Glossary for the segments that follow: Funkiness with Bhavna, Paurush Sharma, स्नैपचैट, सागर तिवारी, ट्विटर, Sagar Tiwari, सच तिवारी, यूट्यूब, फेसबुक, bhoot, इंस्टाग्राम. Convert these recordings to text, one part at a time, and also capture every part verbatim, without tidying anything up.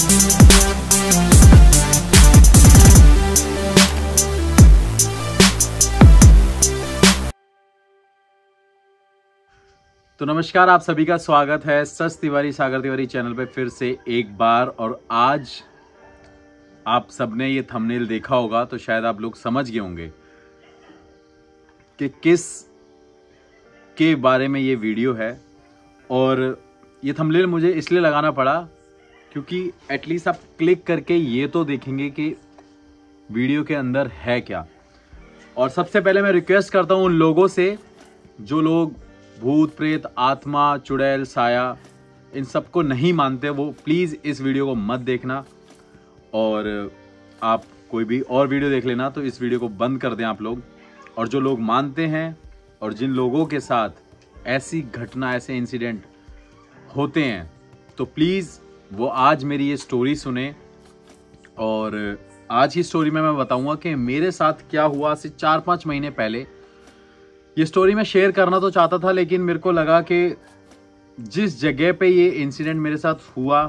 तो नमस्कार, आप सभी का स्वागत है सच तिवारी सागर तिवारी चैनल पे फिर से एक बार। और आज आप सबने ये थंबनेल देखा होगा तो शायद आप लोग समझ गए होंगे कि किस के बारे में ये वीडियो है। और ये थंबनेल मुझे इसलिए लगाना पड़ा क्योंकि एटलीस्ट आप क्लिक करके ये तो देखेंगे कि वीडियो के अंदर है क्या। और सबसे पहले मैं रिक्वेस्ट करता हूँ उन लोगों से जो लोग भूत प्रेत आत्मा चुड़ैल साया इन सबको नहीं मानते, वो प्लीज़ इस वीडियो को मत देखना और आप कोई भी और वीडियो देख लेना। तो इस वीडियो को बंद कर दें आप लोग। और जो लोग मानते हैं और जिन लोगों के साथ ऐसी घटना ऐसे इंसिडेंट होते हैं तो प्लीज़ वो आज मेरी ये स्टोरी सुने। और आज की स्टोरी में मैं बताऊँगा कि मेरे साथ क्या हुआ। से चार पाँच महीने पहले ये स्टोरी मैं शेयर करना तो चाहता था, लेकिन मेरे को लगा कि जिस जगह पे ये इंसिडेंट मेरे साथ हुआ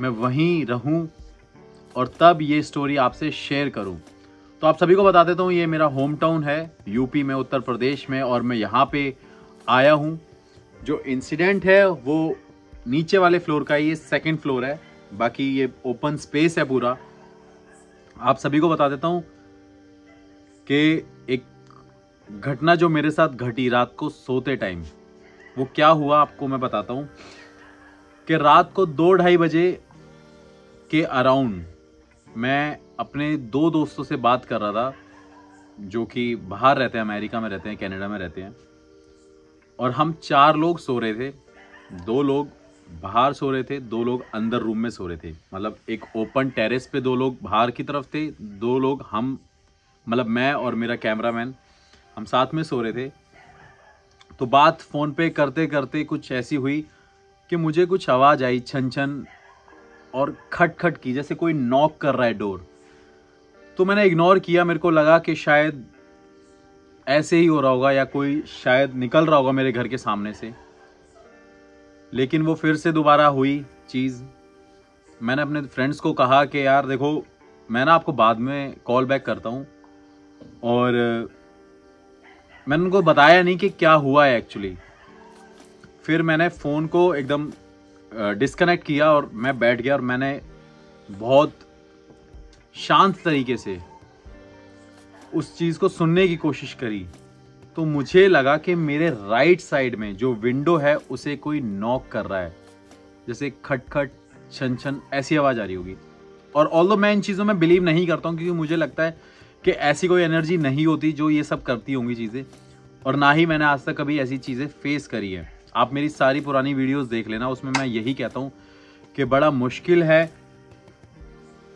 मैं वहीं रहूं और तब ये स्टोरी आपसे शेयर करूं। तो आप सभी को बता देता हूं, ये मेरा होम टाउन है यूपी में, उत्तर प्रदेश में। और मैं यहाँ पे आया हूँ। जो इंसिडेंट है वो नीचे वाले फ्लोर का, ये सेकेंड फ्लोर है, बाकी ये ओपन स्पेस है पूरा। आप सभी को बता देता हूँ कि एक घटना जो मेरे साथ घटी रात को सोते टाइम, वो क्या हुआ आपको मैं बताता हूँ। कि रात को दो ढाई बजे के अराउंड मैं अपने दो दोस्तों से बात कर रहा था जो कि बाहर रहते हैं, अमेरिका में रहते हैं, कनाडा में रहते हैं। और हम चार लोग सो रहे थे, दो लोग बाहर सो रहे थे, दो लोग अंदर रूम में सो रहे थे। मतलब एक ओपन टेरेस पे दो लोग बाहर की तरफ थे, दो लोग हम मतलब मैं और मेरा कैमरामैन हम साथ में सो रहे थे। तो बात फ़ोन पे करते करते कुछ ऐसी हुई कि मुझे कुछ आवाज़ आई छन छन और खट खट की, जैसे कोई नॉक कर रहा है डोर। तो मैंने इग्नोर किया, मेरे को लगा कि शायद ऐसे ही हो रहा होगा या कोई शायद निकल रहा होगा मेरे घर के सामने से। लेकिन वो फिर से दोबारा हुई चीज़। मैंने अपने फ्रेंड्स को कहा कि यार देखो, मैं ना आपको बाद में कॉल बैक करता हूँ। और मैंने उनको बताया नहीं कि क्या हुआ है एक्चुअली। फिर मैंने फ़ोन को एकदम डिस्कनेक्ट किया और मैं बैठ गया। और मैंने बहुत शांत तरीके से उस चीज़ को सुनने की कोशिश करी। तो मुझे लगा कि मेरे राइट साइड में जो विंडो है उसे कोई नॉक कर रहा है, जैसे खट खट छन छन ऐसी आवाज़ आ रही होगी। और ऑल्दो मैं इन चीज़ों में बिलीव नहीं करता हूँ क्योंकि मुझे लगता है कि ऐसी कोई एनर्जी नहीं होती जो ये सब करती होंगी चीज़ें। और ना ही मैंने आज तक कभी ऐसी चीज़ें फेस करी है। आप मेरी सारी पुरानी वीडियोस देख लेना, उसमें मैं यही कहता हूँ कि बड़ा मुश्किल है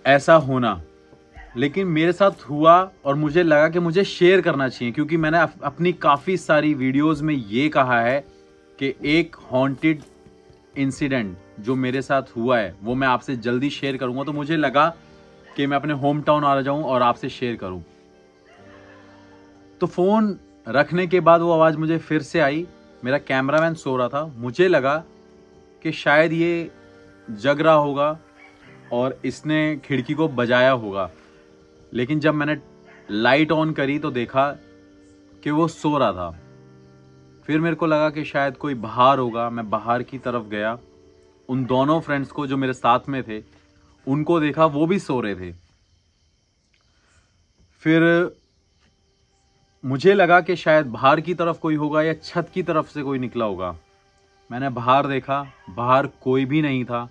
ऐसा होना। लेकिन मेरे साथ हुआ और मुझे लगा कि मुझे शेयर करना चाहिए क्योंकि मैंने अपनी काफ़ी सारी वीडियोज़ में ये कहा है कि एक हॉन्टेड इंसिडेंट जो मेरे साथ हुआ है वो मैं आपसे जल्दी शेयर करूँगा। तो मुझे लगा कि मैं अपने होम टाउन आ जाऊं और आपसे शेयर करूं। तो फ़ोन रखने के बाद वो आवाज़ मुझे फिर से आई। मेरा कैमरामैन सो रहा था, मुझे लगा कि शायद ये जग रहा होगा और इसने खिड़की को बजाया होगा। लेकिन जब मैंने लाइट ऑन करी तो देखा कि वो सो रहा था। फिर मेरे को लगा कि शायद कोई बाहर होगा। मैं बाहर की तरफ गया, उन दोनों फ्रेंड्स को जो मेरे साथ में थे उनको देखा, वो भी सो रहे थे। फिर मुझे लगा कि शायद बाहर की तरफ कोई होगा या छत की तरफ से कोई निकला होगा। मैंने बाहर देखा, बाहर कोई भी नहीं था।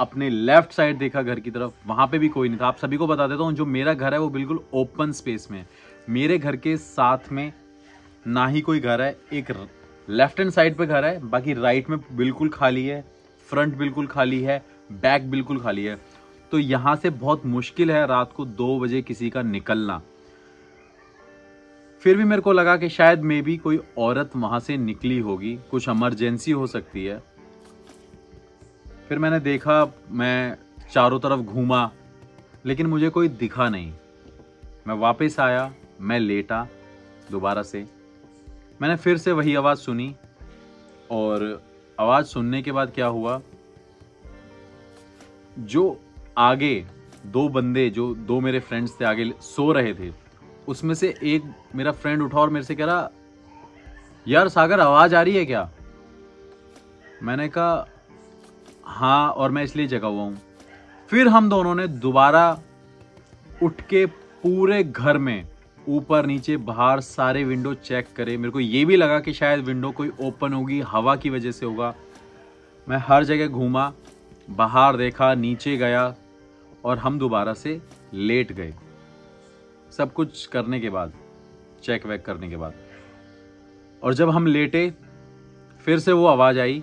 अपने लेफ्ट साइड देखा घर की तरफ, वहाँ पे भी कोई नहीं था। आप सभी को बता देता हूँ जो मेरा घर है वो बिल्कुल ओपन स्पेस में है। मेरे घर के साथ में ना ही कोई घर है, एक लेफ्ट हैंड साइड पे घर है, बाकी राइट में बिल्कुल खाली है, फ्रंट बिल्कुल खाली है, बैक बिल्कुल खाली है। तो यहाँ से बहुत मुश्किल है रात को दो बजे किसी का निकलना। फिर भी मेरे को लगा कि शायद मे बी कोई औरत वहाँ से निकली होगी, कुछ इमरजेंसी हो सकती है। फिर मैंने देखा, मैं चारों तरफ घूमा लेकिन मुझे कोई दिखा नहीं। मैं वापस आया, मैं लेटा दोबारा से। मैंने फिर से वही आवाज़ सुनी। और आवाज़ सुनने के बाद क्या हुआ जो आगे दो बंदे जो दो मेरे फ्रेंड्स थे आगे सो रहे थे, उसमें से एक मेरा फ्रेंड उठा और मेरे से कह रहा, यार सागर आवाज़ आ रही है क्या? मैंने कहा हाँ, और मैं इसलिए जगा हुआ हूँ। फिर हम दोनों ने दोबारा उठ के पूरे घर में ऊपर नीचे बाहर सारे विंडो चेक करे। मेरे को ये भी लगा कि शायद विंडो कोई ओपन होगी, हवा की वजह से होगा। मैं हर जगह घूमा, बाहर देखा, नीचे गया और हम दोबारा से लेट गए। सब कुछ करने के बाद, चेक वेक करने के बाद, और जब हम लेटे फिर से वो आवाज़ आई।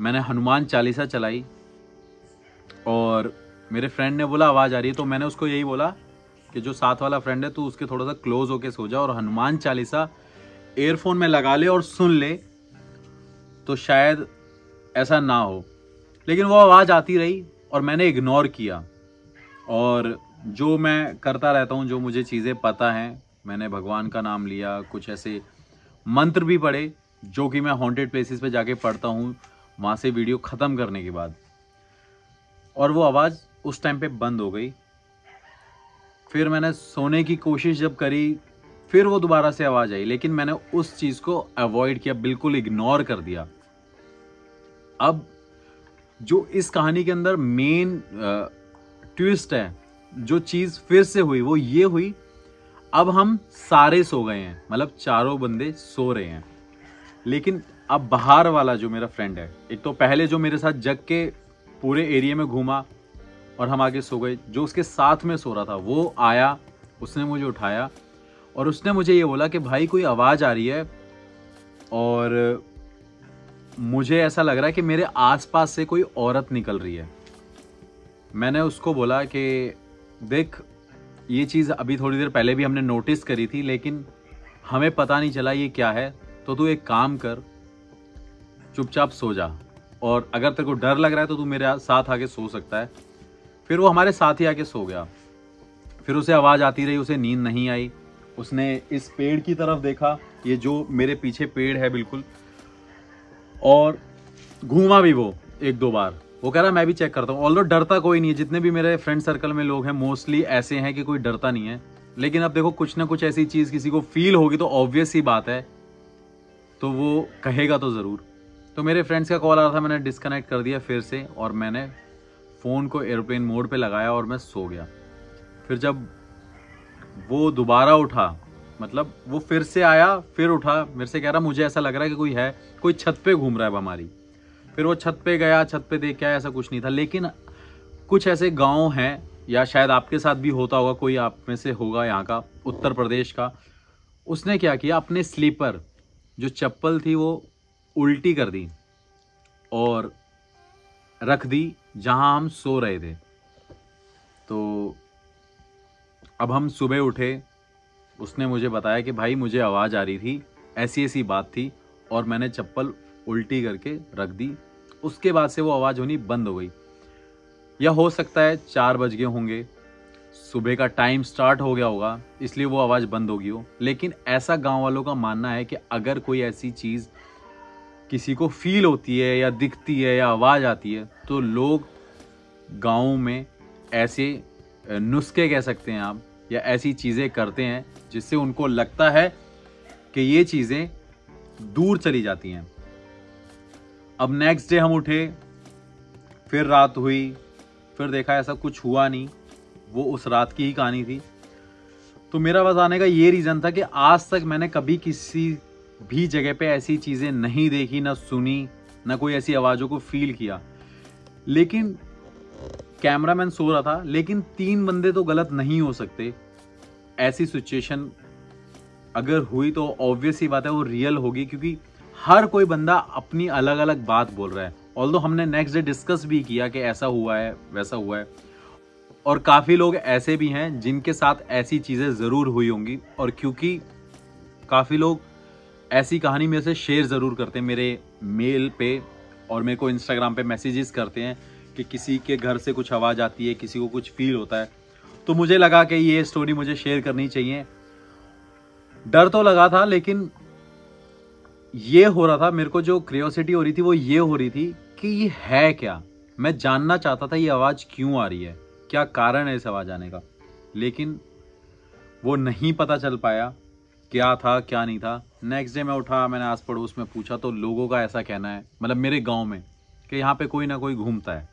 मैंने हनुमान चालीसा चलाई और मेरे फ्रेंड ने बोला आवाज़ आ रही है, तो मैंने उसको यही बोला कि जो साथ वाला फ्रेंड है तो उसके थोड़ा सा क्लोज होके सो जा और हनुमान चालीसा एयरफोन में लगा ले और सुन ले, तो शायद ऐसा ना हो। लेकिन वो आवाज़ आती रही और मैंने इग्नोर किया। और जो मैं करता रहता हूँ, जो मुझे चीज़ें पता हैं, मैंने भगवान का नाम लिया, कुछ ऐसे मंत्र भी पढ़े जो कि मैं हॉन्टेड प्लेसेस पे जाके पढ़ता हूँ वहाँ से वीडियो ख़त्म करने के बाद, और वो आवाज़ उस टाइम पे बंद हो गई। फिर मैंने सोने की कोशिश जब करी, फिर वो दोबारा से आवाज़ आई, लेकिन मैंने उस चीज़ को अवॉइड किया, बिल्कुल इग्नोर कर दिया। अब जो इस कहानी के अंदर मेन ट्विस्ट है, जो चीज़ फिर से हुई वो ये हुई, अब हम सारे सो गए हैं, मतलब चारों बंदे सो रहे हैं। लेकिन अब बाहर वाला जो मेरा फ्रेंड है, एक तो पहले जो मेरे साथ जग के पूरे एरिया में घूमा और हम आगे सो गए, जो उसके साथ में सो रहा था वो आया, उसने मुझे उठाया और उसने मुझे ये बोला कि भाई कोई आवाज़ आ रही है और मुझे ऐसा लग रहा है कि मेरे आसपास से कोई औरत निकल रही है। मैंने उसको बोला कि देख, ये चीज़ अभी थोड़ी देर पहले भी हमने नोटिस करी थी, लेकिन हमें पता नहीं चला ये क्या है, तो तू एक काम कर, चुपचाप सो जा, और अगर तेरे को डर लग रहा है तो तू मेरे साथ आके सो सकता है। फिर वो हमारे साथ ही आके सो गया। फिर उसे आवाज़ आती रही, उसे नींद नहीं आई, उसने इस पेड़ की तरफ देखा, ये जो मेरे पीछे पेड़ है बिल्कुल, और घूमा भी वो एक दो बार। वो कह रहा मैं भी चेक करता हूँ, ऑल्दो डरता कोई नहीं है। जितने भी मेरे फ्रेंड सर्कल में लोग हैं मोस्टली ऐसे हैं कि कोई डरता नहीं है, लेकिन अब देखो कुछ ना कुछ ऐसी चीज़ किसी को फील होगी तो ऑब्वियस ही बात है, तो वो कहेगा तो ज़रूर। तो मेरे फ्रेंड्स का कॉल आ रहा था, मैंने डिस्कनेक्ट कर दिया फिर से और मैंने फ़ोन को एयरप्लेन मोड पे लगाया और मैं सो गया। फिर जब वो दोबारा उठा, मतलब वो फिर से आया, फिर उठा, मेरे से कह रहा मुझे ऐसा लग रहा है कि कोई है, कोई छत पे घूम रहा है हमारी। फिर वो छत पे गया, छत पे देख के आया, ऐसा कुछ नहीं था। लेकिन कुछ ऐसे गाँव हैं, या शायद आपके साथ भी होता होगा, कोई आप में से होगा यहाँ का, उत्तर प्रदेश का, उसने क्या किया, अपने स्लीपर जो चप्पल थी वो उल्टी कर दी और रख दी जहां हम सो रहे थे। तो अब हम सुबह उठे, उसने मुझे बताया कि भाई मुझे आवाज़ आ रही थी, ऐसी ऐसी बात थी, और मैंने चप्पल उल्टी करके रख दी। उसके बाद से वो आवाज़ होनी बंद हो गई। या हो सकता है चार बज गए होंगे, सुबह का टाइम स्टार्ट हो गया होगा, इसलिए वो आवाज़ बंद होगी हो। लेकिन ऐसा गांव वालों का मानना है कि अगर कोई ऐसी चीज़ किसी को फील होती है या दिखती है या आवाज़ आती है, तो लोग गाँव में ऐसे नुस्खे कह सकते हैं आप, या ऐसी चीज़ें करते हैं जिससे उनको लगता है कि ये चीज़ें दूर चली जाती हैं। अब नेक्स्ट डे हम उठे, फिर रात हुई, फिर देखा ऐसा कुछ हुआ नहीं, वो उस रात की ही कहानी थी। तो मेरा बताने का ये रीज़न था कि आज तक मैंने कभी किसी भी जगह पे ऐसी चीज़ें नहीं देखी, ना सुनी, ना कोई ऐसी आवाज़ों को फील किया। लेकिन कैमरामैन सो रहा था, लेकिन तीन बंदे तो गलत नहीं हो सकते। ऐसी सिचुएशन अगर हुई तो ऑब्वियस ही बात है वो रियल होगी, क्योंकि हर कोई बंदा अपनी अलग अलग बात बोल रहा है। ऑल्दो हमने नेक्स्ट डे डिस्कस भी किया कि ऐसा हुआ है, वैसा हुआ है, और काफ़ी लोग ऐसे भी हैं जिनके साथ ऐसी चीज़ें ज़रूर हुई होंगी, और क्योंकि काफ़ी लोग ऐसी कहानी में से शेयर ज़रूर करते हैं मेरे मेल पे, और मेरे को इंस्टाग्राम पे मैसेजेस करते हैं कि किसी के घर से कुछ आवाज़ आती है, किसी को कुछ फील होता है। तो मुझे लगा कि ये स्टोरी मुझे शेयर करनी चाहिए। डर तो लगा था, लेकिन ये हो रहा था, मेरे को जो क्यूरियोसिटी हो रही थी वो ये हो रही थी कि ये है क्या, मैं जानना चाहता था ये आवाज़ क्यों आ रही है, क्या कारण है इस आवाज़ आने का, लेकिन वो नहीं पता चल पाया क्या था क्या नहीं था। नेक्स्ट डे मैं उठा, मैंने आस पड़ोस में पूछा तो लोगों का ऐसा कहना है, मतलब मेरे गांव में, कि यहाँ पे कोई ना कोई घूमता है।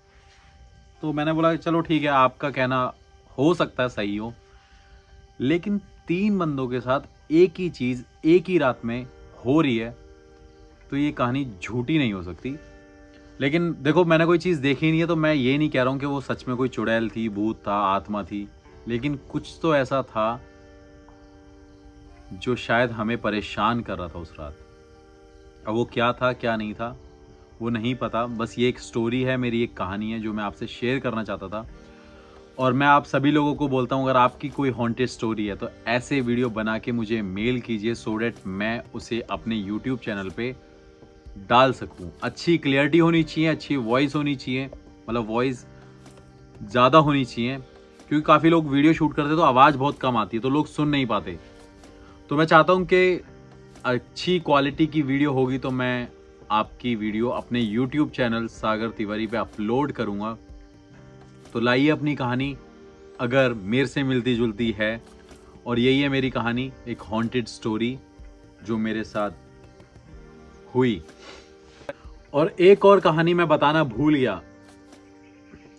तो मैंने बोला चलो ठीक है, आपका कहना हो सकता है सही हो, लेकिन तीन बंदों के साथ एक ही चीज़ एक ही रात में हो रही है तो ये कहानी झूठी नहीं हो सकती। लेकिन देखो मैंने कोई चीज़ देखी नहीं है तो मैं ये नहीं कह रहा हूँ कि वो सच में कोई चुड़ैल थी, भूत था, आत्मा थी, लेकिन कुछ तो ऐसा था जो शायद हमें परेशान कर रहा था उस रात। अब वो क्या था क्या नहीं था वो नहीं पता, बस ये एक स्टोरी है मेरी, एक कहानी है जो मैं आपसे शेयर करना चाहता था। और मैं आप सभी लोगों को बोलता हूँ अगर आपकी कोई हॉन्टेड स्टोरी है तो ऐसे वीडियो बना के मुझे मेल कीजिए सो डैट मैं उसे अपने यूट्यूब चैनल पे डाल सकूँ। अच्छी क्लियरिटी होनी चाहिए, अच्छी वॉइस होनी चाहिए, मतलब वॉइस ज़्यादा होनी चाहिए, क्योंकि काफ़ी लोग वीडियो शूट करते तो आवाज़ बहुत कम आती है तो लोग सुन नहीं पाते। तो मैं चाहता हूँ कि अच्छी क्वालिटी की वीडियो होगी तो मैं आपकी वीडियो अपने यूट्यूब चैनल सागर तिवारी पे अपलोड करूँगा। तो लाइए अपनी कहानी अगर मेरे से मिलती जुलती है, और यही है मेरी कहानी, एक हॉन्टेड स्टोरी जो मेरे साथ हुई। और एक और कहानी मैं बताना भूल गया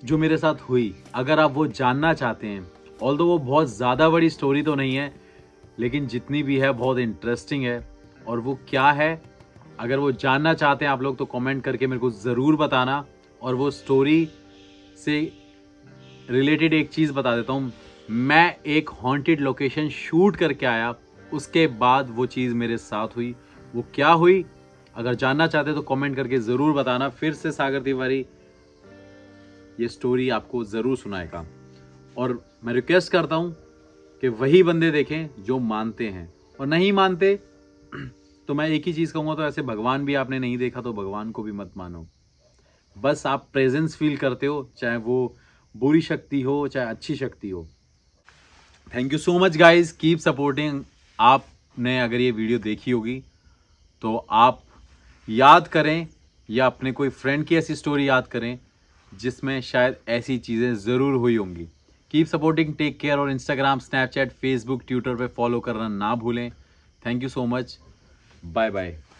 जो मेरे साथ हुई, अगर आप वो जानना चाहते हैं, ऑल्दो वो बहुत ज़्यादा बड़ी स्टोरी तो नहीं है लेकिन जितनी भी है बहुत इंटरेस्टिंग है। और वो क्या है अगर वो जानना चाहते हैं आप लोग तो कमेंट करके मेरे को ज़रूर बताना। और वो स्टोरी से रिलेटेड एक चीज़ बता देता हूँ, मैं एक हॉन्टेड लोकेशन शूट करके आया, उसके बाद वो चीज़ मेरे साथ हुई। वो क्या हुई अगर जानना चाहते हैं तो कमेंट करके ज़रूर बताना। फिर से सागर तिवारी ये स्टोरी आपको ज़रूर सुनाएगा। और मैं रिक्वेस्ट करता हूँ कि वही बंदे देखें जो मानते हैं, और नहीं मानते तो मैं एक ही चीज़ कहूँगा, तो ऐसे भगवान भी आपने नहीं देखा तो भगवान को भी मत मानो। बस आप प्रेजेंस फील करते हो, चाहे वो बुरी शक्ति हो चाहे अच्छी शक्ति हो। Thank you so much guys, keep supporting. आपने अगर ये वीडियो देखी होगी तो आप याद करें या अपने कोई फ्रेंड की ऐसी स्टोरी याद करें जिसमें शायद ऐसी चीज़ें ज़रूर हुई होंगी। Keep supporting, take care. और इंस्टाग्राम, स्नैपचैट, फेसबुक, ट्विटर पे फॉलो करना ना भूलें। Thank you so much, bye bye.